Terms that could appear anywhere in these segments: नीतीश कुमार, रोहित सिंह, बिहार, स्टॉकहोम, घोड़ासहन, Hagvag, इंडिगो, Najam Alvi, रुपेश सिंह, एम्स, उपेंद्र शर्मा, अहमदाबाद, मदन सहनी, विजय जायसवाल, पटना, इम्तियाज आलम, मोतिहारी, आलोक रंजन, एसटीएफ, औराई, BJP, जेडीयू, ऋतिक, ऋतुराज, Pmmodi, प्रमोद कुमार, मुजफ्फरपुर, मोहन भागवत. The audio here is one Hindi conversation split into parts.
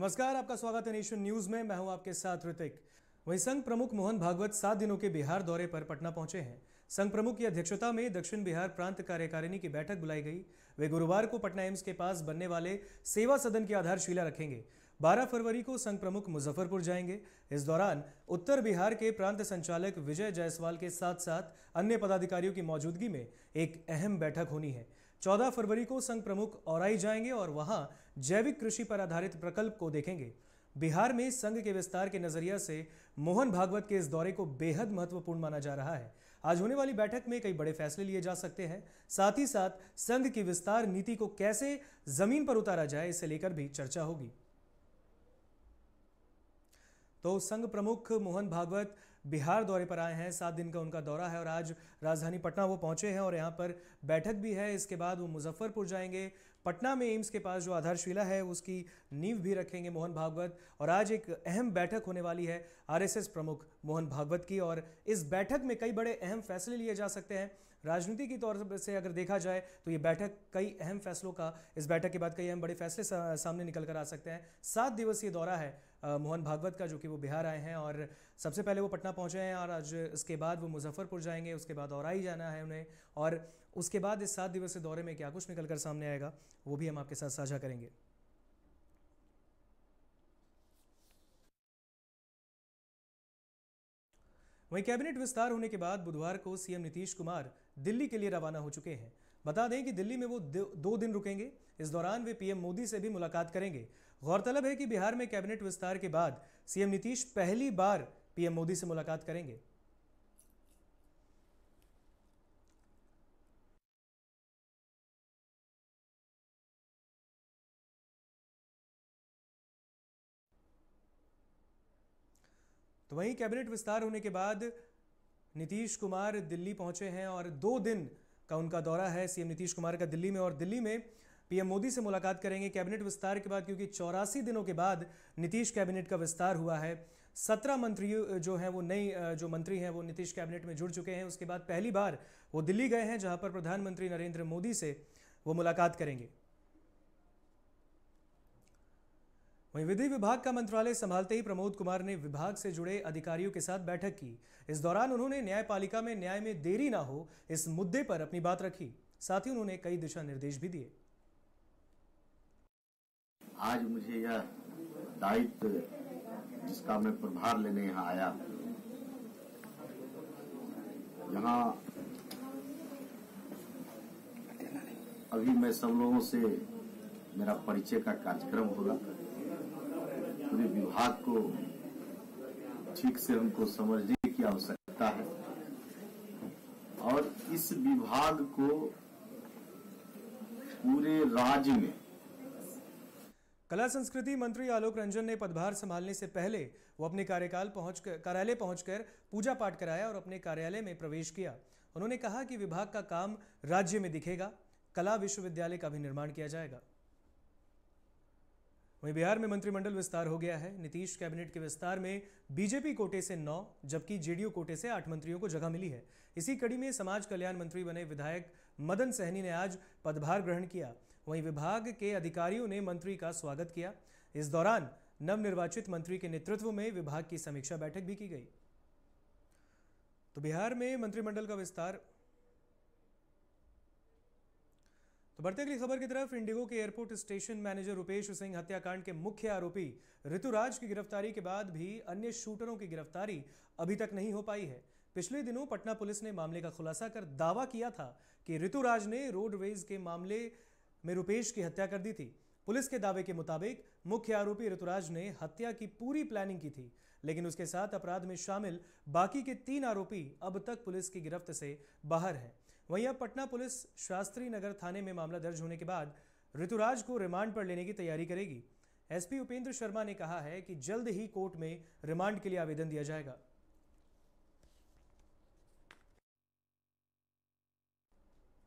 नमस्कार, आपका स्वागत है नेशन न्यूज में। मैं हूं आपके साथ ऋतिक। वहीं संघ प्रमुख मोहन भागवत 7 दिनों के बिहार दौरे पर पटना पहुंचे हैं। संघ प्रमुख की अध्यक्षता में दक्षिण बिहार प्रांत कार्यकारिणी की बैठक बुलाई गई। वे गुरुवार को पटना एम्स के पास बनने वाले सेवा सदन की आधारशिला रखेंगे। 12 फरवरी को संघ प्रमुख मुजफ्फरपुर जाएंगे। इस दौरान उत्तर बिहार के प्रांत संचालक विजय जायसवाल के साथ साथ अन्य पदाधिकारियों की मौजूदगी में एक अहम बैठक होनी है। 14 फरवरी को संघ प्रमुख औराई जाएंगे और वहां जैविक कृषि पर आधारित प्रकल्प को देखेंगे। बिहार में संघ के विस्तार के नजरिया से मोहन भागवत के इस दौरे को बेहद महत्वपूर्ण माना जा रहा है। आज होने वाली बैठक में कई बड़े फैसले लिए जा सकते हैं। साथ ही साथ संघ की विस्तार नीति को कैसे जमीन पर उतारा जाए, इसे लेकर भी चर्चा होगी। तो संघ प्रमुख मोहन भागवत बिहार दौरे पर आए हैं। 7 दिन का उनका दौरा है और आज राजधानी पटना वो पहुंचे हैं और यहाँ पर बैठक भी है। इसके बाद वो मुजफ्फरपुर जाएंगे। पटना में एम्स के पास जो आधारशिला है उसकी नींव भी रखेंगे मोहन भागवत। और आज एक अहम बैठक होने वाली है आरएसएस प्रमुख मोहन भागवत की और इस बैठक में कई बड़े अहम फैसले लिए जा सकते हैं। राजनीति की तौर से अगर देखा जाए तो ये बैठक कई अहम फैसलों का, इस बैठक के बाद कई अहम बड़े फैसले सामने निकल कर आ सकते हैं। 7 दिवसीय दौरा है मोहन भागवत का, जो कि वो बिहार आए हैं और सबसे पहले वो पटना पहुंचे हैं और आज इसके बाद वो मुजफ्फरपुर जाएंगे। उसके बाद औराई जाना है उन्हें और उसके बाद इस 7 दिवसीय दौरे में क्या कुछ निकल कर सामने आएगा वो भी हम आपके साथ साझा करेंगे। वहीं कैबिनेट विस्तार होने के बाद बुधवार को सीएम नीतीश कुमार दिल्ली के लिए रवाना हो चुके हैं। बता दें कि दिल्ली में वो 2 दिन रुकेंगे। इस दौरान वे पीएम मोदी से भी मुलाकात करेंगे। गौरतलब है कि बिहार में कैबिनेट विस्तार के बाद सीएम नीतीश पहली बार पीएम मोदी से मुलाकात करेंगे। तो वहीं कैबिनेट विस्तार होने के बाद नीतीश कुमार दिल्ली पहुंचे हैं और 2 दिन का उनका दौरा है सीएम नीतीश कुमार का दिल्ली में और दिल्ली में पीएम मोदी से मुलाकात करेंगे कैबिनेट विस्तार के बाद, क्योंकि 84 दिनों के बाद नीतीश कैबिनेट का विस्तार हुआ है। 17 मंत्री जो हैं वो नई जो मंत्री हैं वो नीतीश कैबिनेट में जुड़ चुके हैं। उसके बाद पहली बार वो दिल्ली गए हैं जहाँ पर प्रधानमंत्री नरेंद्र मोदी से वो मुलाकात करेंगे। वहीं विधि विभाग का मंत्रालय संभालते ही प्रमोद कुमार ने विभाग से जुड़े अधिकारियों के साथ बैठक की। इस दौरान उन्होंने न्यायपालिका में न्याय में देरी ना हो इस मुद्दे पर अपनी बात रखी। साथ ही उन्होंने कई दिशा निर्देश भी दिए। आज मुझे यह दायित्व जिसका मैं प्रभार लेने यहाँ आया, यहाँ अभी मैं सब लोगों से मेरा परिचय का कार्यक्रम होगा। पूरे विभाग को ठीक से हमको समझने की आवश्यकता है और इस विभाग को पूरे राज्य में। कला संस्कृति मंत्री आलोक रंजन ने पदभार संभालने से पहले वो अपने कार्यालय पहुंचकर पूजा पाठ कराया और अपने कार्यालय में प्रवेश किया। उन्होंने कहा कि विभाग का काम राज्य में दिखेगा। कला विश्वविद्यालय का भी निर्माण किया जाएगा। वहीं बिहार में मंत्रिमंडल विस्तार हो गया है। नीतीश कैबिनेट के विस्तार में बीजेपी कोटे से 9 जबकि जेडीयू कोटे से 8 मंत्रियों को जगह मिली है। इसी कड़ी में समाज कल्याण मंत्री बने विधायक मदन सहनी ने आज पदभार ग्रहण किया। वहीं विभाग के अधिकारियों ने मंत्री का स्वागत किया। इस दौरान नवनिर्वाचित मंत्री के नेतृत्व में विभाग की समीक्षा बैठक भी की गई। तो बिहार में मंत्रिमंडल का विस्तार। बढ़ते अगली खबर की तरफ, इंडिगो के airport station manager रुपेश सिंह हत्याकांड के मुख्य आरोपी ऋतुराज की गिरफ्तारी के बाद भी अन्य शूटरों की गिरफ्तारी अभी तक नहीं हो पाई है। पिछले दिनों पटना पुलिस ने मामले का खुलासा कर दावा किया था कि ऋतुराज ने रोडवेज के मामले में रुपेश की हत्या कर दी थी। पुलिस के दावे के मुताबिक मुख्य आरोपी ऋतुराज ने हत्या की पूरी प्लानिंग की थी, लेकिन उसके साथ अपराध में शामिल बाकी के 3 आरोपी अब तक पुलिस की गिरफ्त से बाहर हैं। वहीं अब पटना पुलिस शास्त्री नगर थाने में मामला दर्ज होने के बाद ऋतुराज को रिमांड पर लेने की तैयारी करेगी। एसपी उपेंद्र शर्मा ने कहा है कि जल्द ही कोर्ट में रिमांड के लिए आवेदन दिया जाएगा।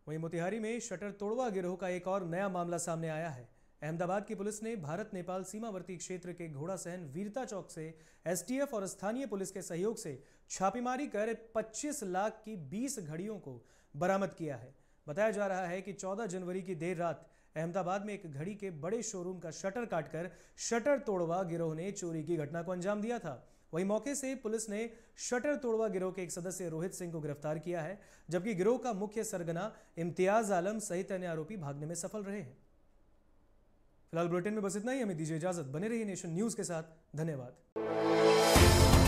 वहीं मोतिहारी में शटर तोड़वा गिरोह का एक और नया मामला सामने आया है। अहमदाबाद की पुलिस ने भारत नेपाल सीमावर्ती क्षेत्र के घोड़ासहन वीरता चौक से एसटीएफ और स्थानीय पुलिस के सहयोग से छापेमारी कर 25 लाख की 20 घड़ियों को बरामद किया है। बताया जा रहा है कि 14 जनवरी की देर रात अहमदाबाद में एक घड़ी के बड़े शोरूम का शटर काटकर शटर तोड़वा गिरोह ने चोरी की घटना को अंजाम दिया था। वहीं मौके से पुलिस ने शटर तोड़वा गिरोह के एक सदस्य रोहित सिंह को गिरफ्तार किया है, जबकि गिरोह का मुख्य सरगना इम्तियाज आलम सहित अन्य आरोपी भागने में सफल रहे हैं। फिलहाल बुलेटिन में बस इतना ही। हमें दीजिए इजाजत, बने रहिए नेशन न्यूज के साथ। धन्यवाद।